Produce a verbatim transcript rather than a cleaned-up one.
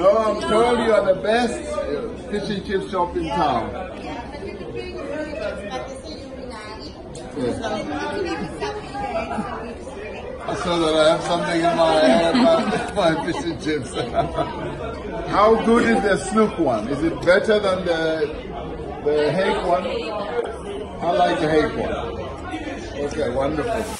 No, I'm told you are the best fish and chip shop in town. Yeah. So that I have something in my head about my fish and chips. How good is the snook one? Is it better than the the hake one? I like the hake one. Okay, wonderful.